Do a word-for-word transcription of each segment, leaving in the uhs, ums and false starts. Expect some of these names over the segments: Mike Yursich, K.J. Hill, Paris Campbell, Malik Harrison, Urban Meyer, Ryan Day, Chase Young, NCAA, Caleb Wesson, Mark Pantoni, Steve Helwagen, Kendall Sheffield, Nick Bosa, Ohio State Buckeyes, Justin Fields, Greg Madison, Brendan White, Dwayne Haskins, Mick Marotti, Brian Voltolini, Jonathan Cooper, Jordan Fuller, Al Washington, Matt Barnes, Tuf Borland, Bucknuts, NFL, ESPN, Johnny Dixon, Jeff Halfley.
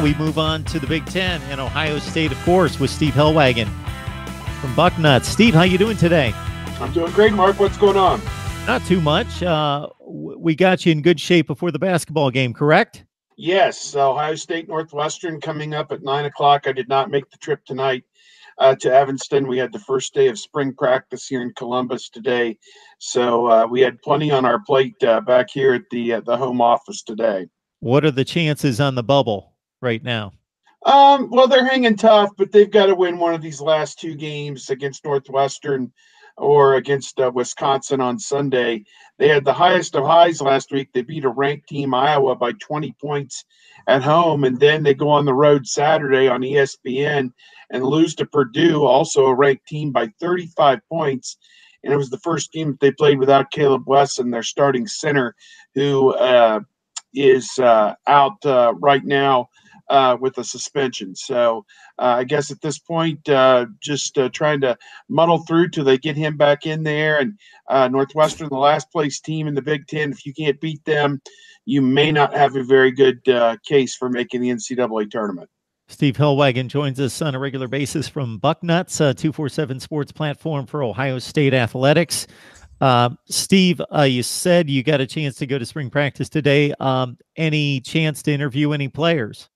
now we move on to the Big Ten and Ohio State, of course, with Steve Helwagen from Bucknuts. Steve, how you doing today? I'm doing great, Mark. What's going on? Not too much. Uh, we got you in good shape before the basketball game, correct? Yes. Ohio State Northwestern coming up at nine o'clock. I did not make the trip tonight uh, to Evanston. We had the first day of spring practice here in Columbus today. So uh, we had plenty on our plate uh, back here at the, at the home office today. What are the chances on the bubble right now? Um, well, they're hanging tough, but they've got to win one of these last two games against Northwestern or against uh, Wisconsin on Sunday. They had the highest of highs last week. They beat a ranked team, Iowa, by twenty points at home, and then they go on the road Saturday on E S P N and lose to Purdue, also a ranked team, by thirty-five points. And it was the first game that they played without Caleb Wesson, their starting center, who uh, is uh, out uh, right now Uh, with a suspension. So uh, I guess at this point, uh, just uh, trying to muddle through till they get him back in there. And uh, Northwestern, the last place team in the Big Ten, if you can't beat them, you may not have a very good uh, case for making the N C double A tournament. Steve Helwagen joins us on a regular basis from Bucknuts, uh, two forty-seven Sports platform for Ohio State athletics. Uh, Steve, uh, you said you got a chance to go to spring practice today. Um, any chance to interview any players?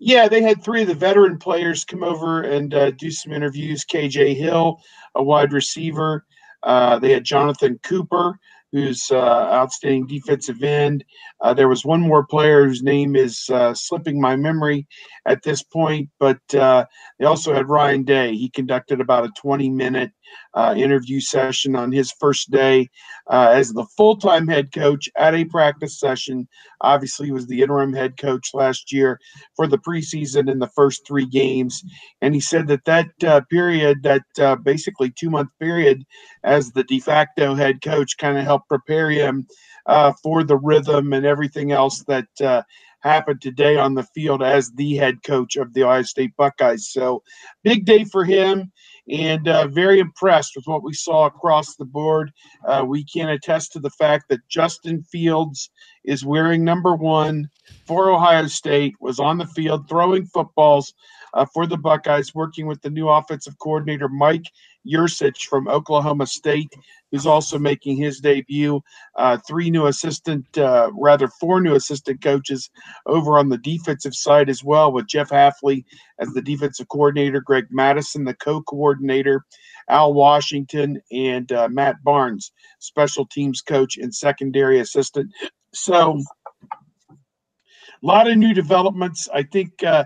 Yeah, they had three of the veteran players come over and uh, do some interviews. K J. Hill, a wide receiver. Uh, they had Jonathan Cooper, who's uh, outstanding defensive end. Uh, there was one more player whose name is uh, slipping my memory at this point, but uh, they also had Ryan Day. He conducted about a twenty-minute uh, interview session on his first day uh, as the full-time head coach at a practice session. Obviously, he was the interim head coach last year for the preseason in the first three games, and he said that that uh, period, that uh, basically two-month period as the de facto head coach kind of helped prepare him uh, for the rhythm and everything else that uh, happened today on the field as the head coach of the Ohio State Buckeyes. So big day for him, and uh, very impressed with what we saw across the board. Uh, we can attest to the fact that Justin Fields is wearing number one for Ohio State, was on the field throwing footballs uh, for the Buckeyes, working with the new offensive coordinator, Mike Yursich from Oklahoma State, who's also making his debut. Uh, three new assistant, uh, rather four new assistant coaches over on the defensive side as well, with Jeff Halfley as the defensive coordinator, Greg Madison, the co-coordinator, Al Washington, and uh, Matt Barnes, special teams coach and secondary assistant. So a lot of new developments. I think uh,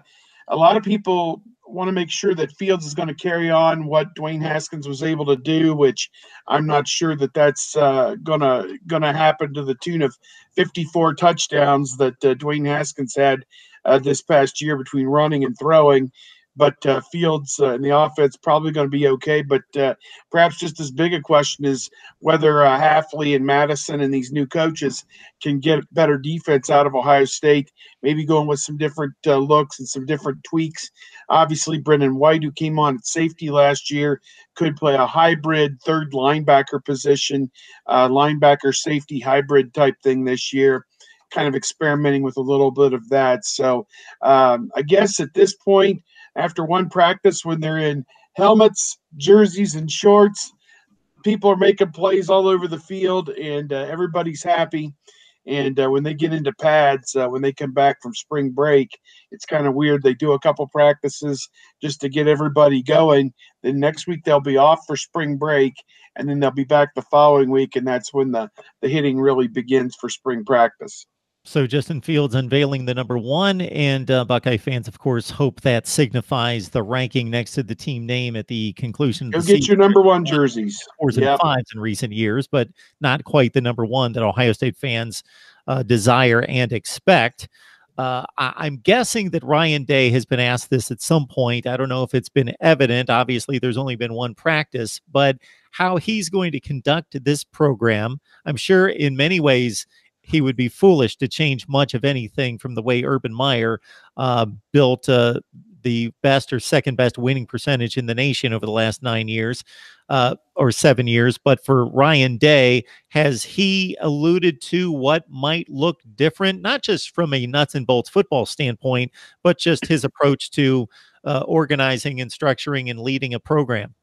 a lot of people want to make sure that Fields is going to carry on what Dwayne Haskins was able to do, which I'm not sure that that's uh, gonna gonna happen to the tune of fifty-four touchdowns that uh, Dwayne Haskins had uh, this past year between running and throwing. But uh, Fields uh, in the offense probably going to be okay. But uh, perhaps just as big a question is whether uh, Halfley and Madison and these new coaches can get better defense out of Ohio State, maybe going with some different uh, looks and some different tweaks. Obviously, Brendan White, who came on at safety last year, could play a hybrid third linebacker position, uh, linebacker safety hybrid type thing this year, kind of experimenting with a little bit of that. So um, I guess at this point, after one practice, when they're in helmets, jerseys, and shorts, people are making plays all over the field, and uh, everybody's happy. And uh, when they get into pads, uh, when they come back from spring break, it's kind of weird. They do a couple practices just to get everybody going. Then next week they'll be off for spring break, and then they'll be back the following week, and that's when the, the hitting really begins for spring practice. So Justin Fields unveiling the number one, and uh, Buckeye fans, of course, hope that signifies the ranking next to the team name at the conclusion of the season. Go get your number one jerseys. Fours and fives in recent years, but not quite the number one that Ohio State fans uh, desire and expect. Uh, I I'm guessing that Ryan Day has been asked this at some point. I don't know if it's been evident. Obviously, there's only been one practice, but how he's going to conduct this program, I'm sure in many ways, he would be foolish to change much of anything from the way Urban Meyer uh, built uh, the best or second best winning percentage in the nation over the last nine years uh, or seven years. But for Ryan Day, has he alluded to what might look different, not just from a nuts and bolts football standpoint, but just his approach to uh, organizing and structuring and leading a program?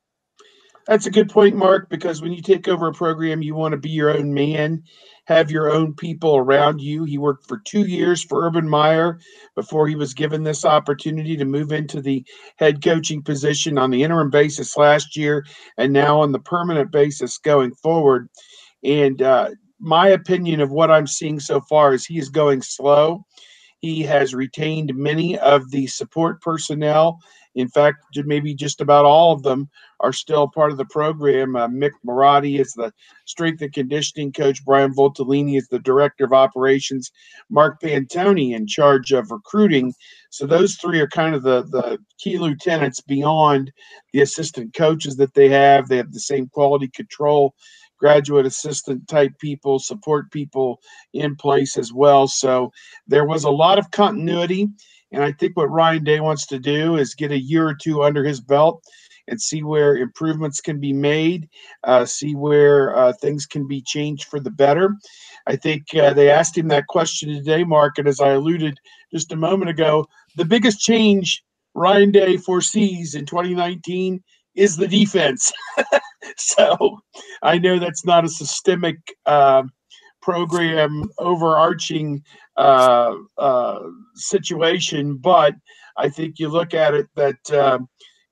That's a good point, Mark, because when you take over a program, you want to be your own man, have your own people around you. He worked for two years for Urban Meyer before he was given this opportunity to move into the head coaching position on the interim basis last year and now on the permanent basis going forward. And uh, my opinion of what I'm seeing so far is he is going slow. He has retained many of the support personnel. In fact, maybe just about all of them are still part of the program. Uh, Mick Marotti is the strength and conditioning coach. Brian Voltolini is the director of operations. Mark Pantoni in charge of recruiting. So those three are kind of the, the key lieutenants beyond the assistant coaches that they have. They have the same quality control, graduate assistant type people, support people in place as well. So there was a lot of continuity. And I think what Ryan Day wants to do is get a year or two under his belt and see where improvements can be made, uh, see where uh, things can be changed for the better. I think uh, they asked him that question today, Mark, and as I alluded just a moment ago, the biggest change Ryan Day foresees in twenty nineteen is the defense. So I know that's not a systemic uh, program overarching uh, uh, situation, but I think you look at it that uh,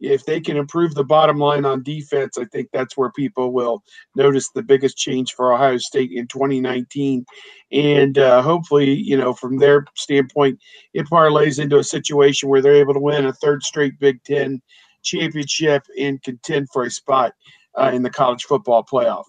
if they can improve the bottom line on defense, I think that's where people will notice the biggest change for Ohio State in twenty nineteen. And uh, hopefully, you know, from their standpoint, it parlays into a situation where they're able to win a third straight Big Ten championship and contend for a spot uh, in the college football playoff.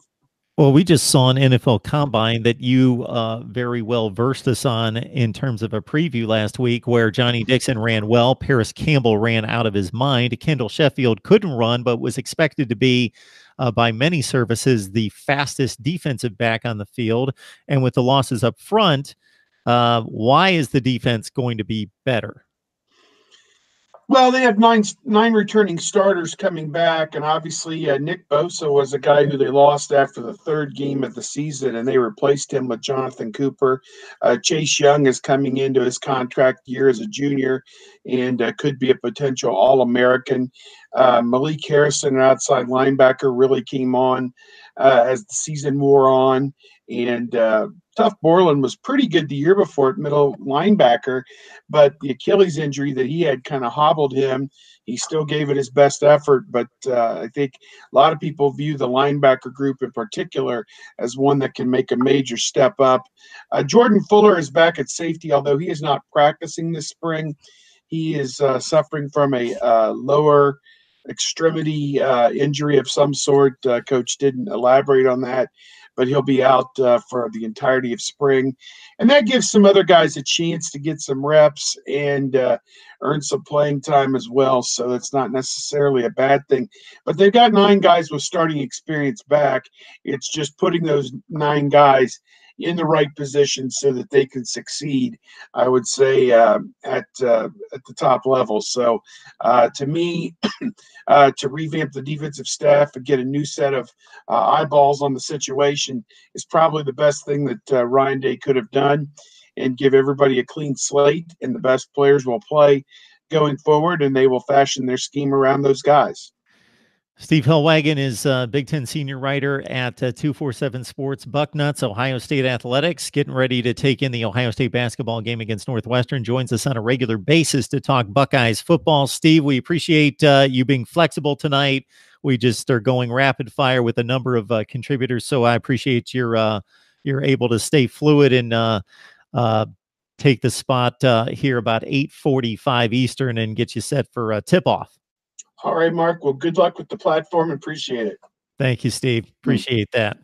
Well, we just saw an N F L combine that you uh, very well versed us on in terms of a preview last week, where Johnny Dixon ran well, Paris Campbell ran out of his mind, Kendall Sheffield couldn't run but was expected to be, uh, by many services, the fastest defensive back on the field. And with the losses up front, uh, why is the defense going to be better? Well, they have nine nine returning starters coming back, and obviously uh, Nick Bosa was a guy who they lost after the third game of the season, and they replaced him with Jonathan Cooper. Uh, Chase Young is coming into his contract year as a junior and uh, could be a potential All-American. Uh, Malik Harrison, an outside linebacker, really came on uh, as the season wore on, and uh, Tough Borland was pretty good the year before at middle linebacker, but the Achilles injury that he had kind of hobbled him. He still gave it his best effort, but uh, I think a lot of people view the linebacker group in particular as one that can make a major step up. Uh, Jordan Fuller is back at safety, although he is not practicing this spring. He is uh, suffering from a uh, lower extremity uh, injury of some sort. Uh, coach didn't elaborate on that, but he'll be out uh, for the entirety of spring. And that gives some other guys a chance to get some reps and uh, earn some playing time as well. So it's not necessarily a bad thing. But they've got nine guys with starting experience back. It's just putting those nine guys in the right position so that they can succeed, I would say, uh, at uh, at the top level. So uh, to me, uh, to revamp the defensive staff and get a new set of uh, eyeballs on the situation is probably the best thing that uh, Ryan Day could have done, and give everybody a clean slate, and the best players will play going forward, and they will fashion their scheme around those guys. Steve Helwagen is a uh, Big Ten senior writer at uh, two forty-seven Sports, Bucknuts, Ohio State Athletics, getting ready to take in the Ohio State basketball game against Northwestern, joins us on a regular basis to talk Buckeyes football. Steve, we appreciate uh, you being flexible tonight. We just are going rapid fire with a number of uh, contributors, so I appreciate your, uh, you're able to stay fluid and uh, uh, take the spot uh, here about eight forty-five Eastern and get you set for a tip-off. All right, Mark. Well, good luck with the platform. Appreciate it. Thank you, Steve. Appreciate that.